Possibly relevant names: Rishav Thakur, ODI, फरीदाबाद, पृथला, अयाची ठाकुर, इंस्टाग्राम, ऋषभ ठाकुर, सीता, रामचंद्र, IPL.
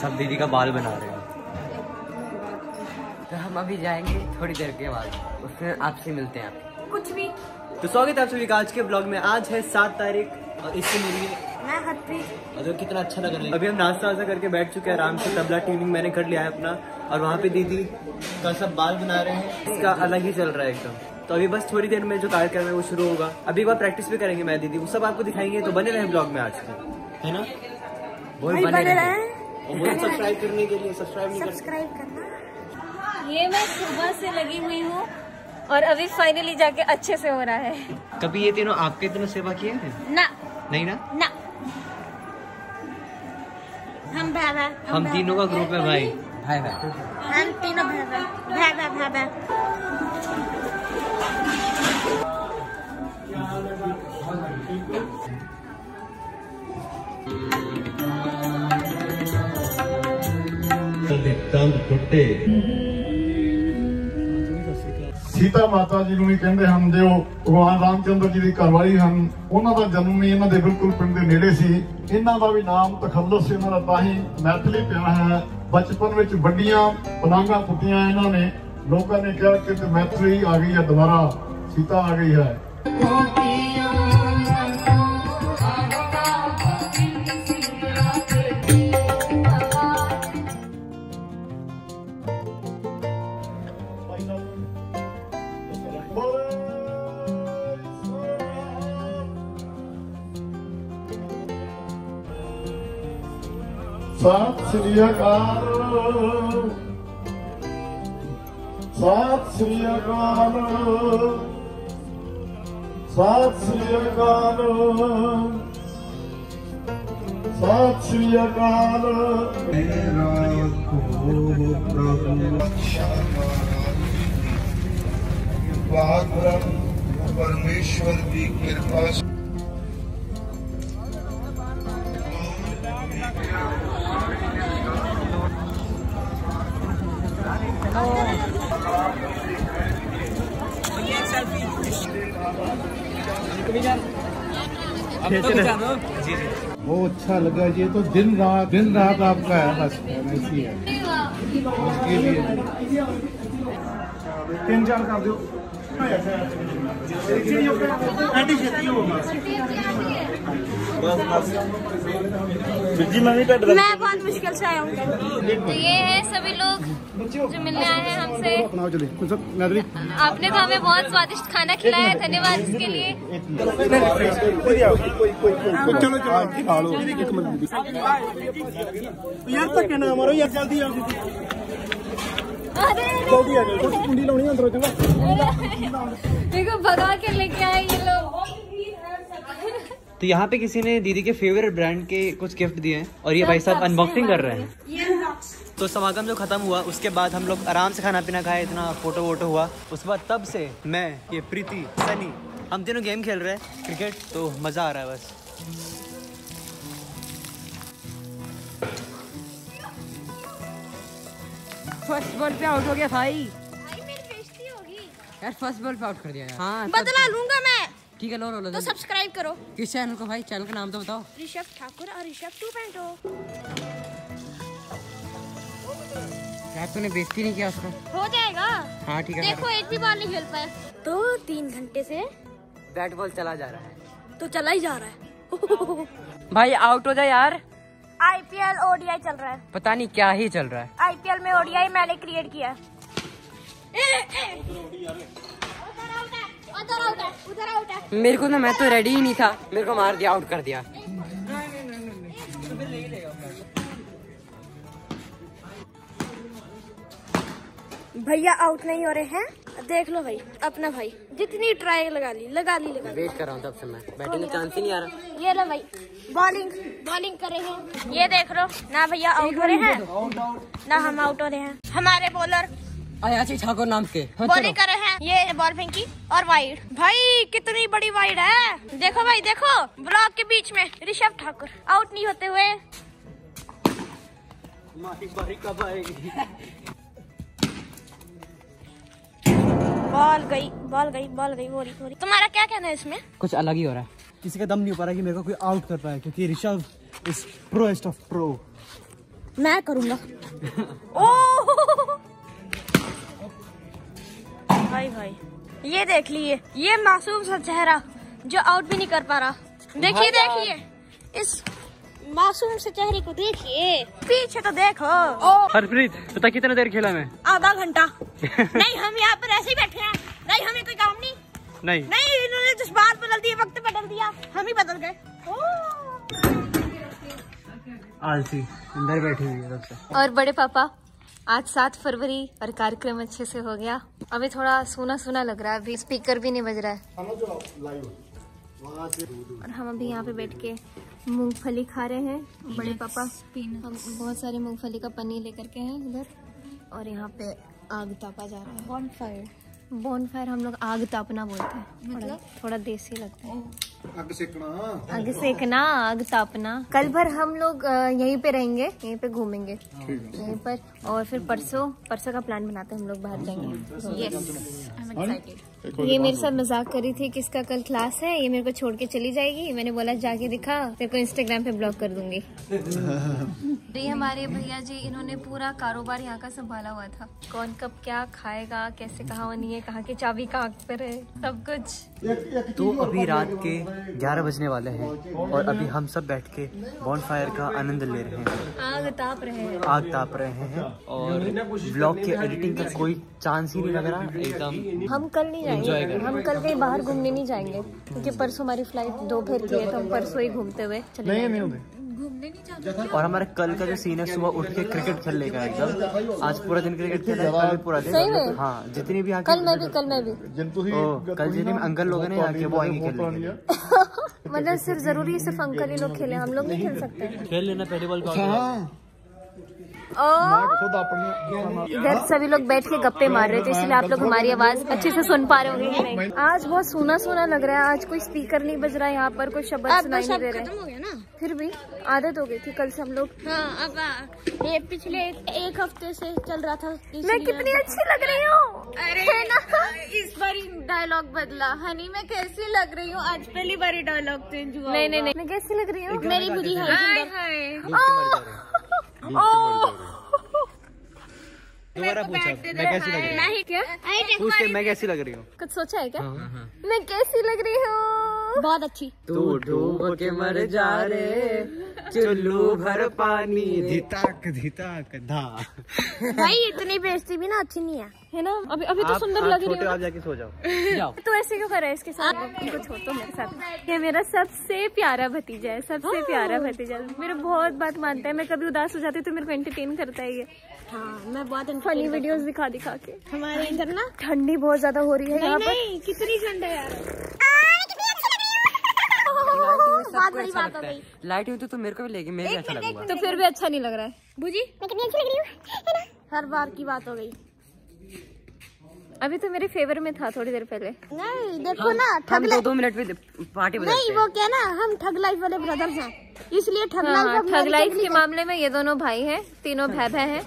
सब दीदी का बाल बना रहे हैं। तो हम अभी जाएंगे थोड़ी देर के बाद, उससे आपसे मिलते हैं। आप कुछ भी तो स्वागत है आप सभी का आज के ब्लॉग में। आज है 7 तारीख और इससे मिलिए और कितना अच्छा लग रहा है। अभी हम नाश्ता वास्ता करके बैठ चुके हैं आराम से। तबला ट्यूनिंग मैंने कर लिया है अपना और वहाँ पे दीदी का सब बाल बना रहे हैं, इसका अलग ही चल रहा है एकदम। तो अभी बस थोड़ी देर में जो कार्यक्रम है वो शुरू होगा। अभी एक बार प्रैक्टिस भी करेंगे मैं दीदी, वो सब आपको दिखाएंगे। तो बने रहे ब्लॉग में आज तक, है ना? बहुत बने रहे। सब्सक्राइब करने के लिए सब्सक्राइब करना। ये मैं सुबह से लगी हुई हूँ और अभी फाइनली जाके अच्छे से हो रहा है। कभी ये तीनों आपके तीनों सेवा किए हैं ना? नहीं ना, हम तीनों का ग्रुप है भाई। भाई भाई हम तीनों भाई भाई भाई भाई भाई। सीता माता जी ਨੂੰ ਕਹਿੰਦੇ ਹਨ ਜੋ भगवान रामचंद्र जी की घरवाली ਹਨ। ਉਹਨਾਂ ਦਾ जन्म भी ਇਹਨਾਂ ਦੇ बिल्कुल पिंड ਦੇ ਨੇੜੇ ਸੀ। इन्हों का भी नाम तखल्लुस, इन्हों का ताही मैथिली प्या है। बचपन में बड़िया पलांगा पुटिया इन्होंने, लोगों ने कहा कि मैथिली आ गई है, दोबारा सीता आ गई है। सत श्री अकाल। परमेश्वर की कृपा वो अच्छा लगा। जी तो दिन रात आपका है, बस ऐसी है। तीन चार कर दो मैं बहुत मुश्किल से आया हूँ। तो ये है सभी लोग जो मिलने आए हैं हमसे। आपने तो हमें बहुत स्वादिष्ट खाना खिलाया, धन्यवाद इसके लिए। देखो भगा के लेके आए ये लोग। तो यहाँ पे किसी ने दीदी के फेवरेट ब्रांड के कुछ गिफ्ट दिए हैं और ये भाई साहब अनबॉक्सिंग कर रहे हैं। तो समागम जो खत्म हुआ उसके बाद हम लोग आराम से खाना पीना खाए, इतना फोटो वोटो हुआ। उसके बाद तब से मैं, ये प्रीति, सनी, हम तीनों गेम खेल रहे हैं क्रिकेट। तो मज़ा आ रहा है बस। फर्स्ट बॉल पे आउट हो गया भाई। यार फर्स्ट बॉल पे आउट कर दिया यार। हाँ, बदला लूंगा मैं। ठीक है, लो। तो सब्सक्राइब करो किस चैनल को भाई? चैनल का नाम तो बताओ। ऋषभ ठाकुर और ऋषभ 2.0। क्या तूने बेइज्जती नहीं किया उसका? हो जाएगा। हाँ ठीक है। देखो एक भी बॉल नहीं खेल पाया। तो 3 घंटे से बैट बॉल चला जा रहा है। तो चला ही जा रहा है भाई, आउट हो जाए यार। IPL ODI चल रहा है, पता नहीं क्या ही चल रहा है। IPL में ODI मैंने क्रिएट किया। मेरे को ना, मैं तो रेडी ही नहीं था, मेरे को मार दिया, आउट कर दिया। भैया आउट नहीं हो रहे हैं, देख लो भाई अपना भाई जितनी ट्राई लगा ली। वेट कर रहा हूँ तब से मैं, बैटिंग का चांस ही नहीं आ रहा। ये लो भाई, बॉलिंग कर रहे हैं। ये देख लो ना, भैया आउट हो रहे हैं ना हम आउट हो रहे हैं। हमारे बॉलर अयाची ठाकुर नाम के बॉलिंग कर रहे हैं। ये बॉल फेंकी और वाइड, भाई कितनी बड़ी वाइड है। देखो भाई देखो, ब्लॉक के बीच में ऋषभ ठाकुर आउट नहीं होते हुए। बॉल गई। वो तुम्हारा क्या कहना है इसमें? कुछ अलग ही हो रहा है। किसी का दम नहीं हो पा रहा है कि मेरे को कोई आउट कर पाया, क्योंकि Rishabh is proest of pro. मैं करूंगा। भाई भाई ये देख लीजिए, ये मासूम सा चेहरा जो आउट भी नहीं कर पा रहा। देखिए देखिए इस मासूम से चेहरे को, देखिए पीछे तो देखो। हरप्रीत पता कितना देर खेला मैं? आधा घंटा। नहीं हम यहाँ पर ऐसे ही बैठे हैं, नहीं हमें कोई काम नहीं। नहीं नहीं इन्होंने जिस बात बदल दी, वक्त बदल दिया, हम ही बदल गए। आलसी अंदर बैठी हुई है सबसे। और बड़े पापा आज 7 फरवरी और कार्यक्रम अच्छे से हो गया। अभी थोड़ा सोना सोना लग रहा है, अभी स्पीकर भी नहीं बज रहा है। और हम अभी यहाँ पे बैठ के मूंगफली खा रहे हैं। बड़े पापा हम बहुत सारी मूंगफली का पनीर लेकर के हैं इधर। और यहाँ पे आग तापा जा रहा है, बॉनफायर। बॉनफायर हम लोग आग तापना बोलते हैं, मतलब थोड़ा देसी लगता है। आग सेकना, आग तापना। कल भर हम लोग यहीं पे रहेंगे, यहीं पे घूमेंगे यहीं पर। और फिर परसों का प्लान बनाते हैं, हम लोग बाहर जाएंगे। ये मेरे साथ मजाक कर रही थी कि इसका कल क्लास है, ये मेरे को छोड़ के चली जाएगी। मैंने बोला जाके दिखा, तेरे को इंस्टाग्राम पे ब्लॉक कर दूंगी। हमारे भैया जी इन्होंने पूरा कारोबार यहाँ का संभाला हुआ था, कौन कब क्या खाएगा, कैसे कहाँ होनी है, कहाँ की चाबी कहाँ पर है, सब कुछ। तो अभी रात के 11 बजने वाले हैं और अभी हम सब बैठ के बॉनफायर का आनंद ले रहे हैं, आग ताप रहे हैं। और ब्लॉग के एडिटिंग का कोई चांस ही नहीं लग रहा एकदम। हम कल नहीं जाएंगे, हम कल कहीं बाहर घूमने नहीं जाएंगे क्योंकि परसों हमारी फ्लाइट दोपहर की है, तो हम परसों ही घूमते हुए चले जाएंगे। और हमारा कल का जो सीन है, सुबह उठ के क्रिकेट खेलने का एकदम। आज पूरा दिन क्रिकेट खेला है, कल भी पूरा दिन। हाँ जितनी भी कल जितने अंकल लोग हैं आके, वो आएंगे खेलने। मतलब सिर्फ जरूरी है सिर्फ अंकल ही लोग खेले, हम लोग नहीं खेल सकते। खेल लेना पहली बॉल को। इधर सभी लोग बैठ के गप्पे मार रहे थे, इसलिए आप लोग हमारी आवाज अच्छे से सुन पा रहे होंगे कि नहीं। आज बहुत सोना सोना लग रहा है, आज कोई स्पीकर नहीं बज रहा है यहाँ पर, कोई शब्द सुनाई नहीं दे रहे हैं। फिर भी आदत हो गई थी कल से हम लोग। हाँ, अब ये पिछले एक हफ्ते से चल रहा था। मैं कितनी अच्छी लग रही हूँ। अरे ना इस बार डायलॉग बदला, हनी मैं कैसी लग रही हूँ, आज पहली बार डायलॉग चेंज हुआ। नहीं नहीं मैं कैसी लग रही हूँ, मेरी बुरी है। दोबारा पूछा मैं कैसी लग रही हूँ, क्या पूछते मैं कैसी लग रही हूँ, कुछ सोचा है क्या? मैं कैसी लग रही हूँ, बहुत अच्छी। तू डूब के मर जा रे चुल्लू भर पानी, धिताक धिताक धा। भाई इतनी बेइज्जती भी ना अच्छी नहीं है ना। अभी अभी तो सुंदर लग रही हो, आप जाके सो जाओ। तो ऐसे क्यों कर रहा है इसके साथ? कुछ हो तो मेरे साथ। ये मेरा सबसे प्यारा भतीजा है, सबसे प्यारा भतीजा। मेरा बहुत बात मानता है, मैं कभी उदास हो जाती हूँ तो मेरे को एंटरटेन करता है ये। हाँ मैं बहुत फनी वीडियोस दिखा दिखा के। हमारे इधर ना ठंडी बहुत ज्यादा हो रही है यहाँ पर। कितनी ठंड है यार, बहुत बड़ी बात हो गई। लाइट हुई तो मेरे को भी लेगी, मेरे अच्छा लगेगा। तो फिर भी अच्छा नहीं लग रहा है बुजी, मैं कितनी अच्छी लग रही हूँ। हर बार की बात हो गई। अभी तो मेरे फेवर में था थोड़ी देर पहले। नहीं देखो ना, ठग लाइफ 2 मिनट में पार्टी बदलते हैं। नहीं वो क्या ना, हम ठग लाइफ वाले ब्रदर्स हैं, इसलिए ठग लाइफ के मामले में ये दोनों भाई हैं, तीनों भाई हैं।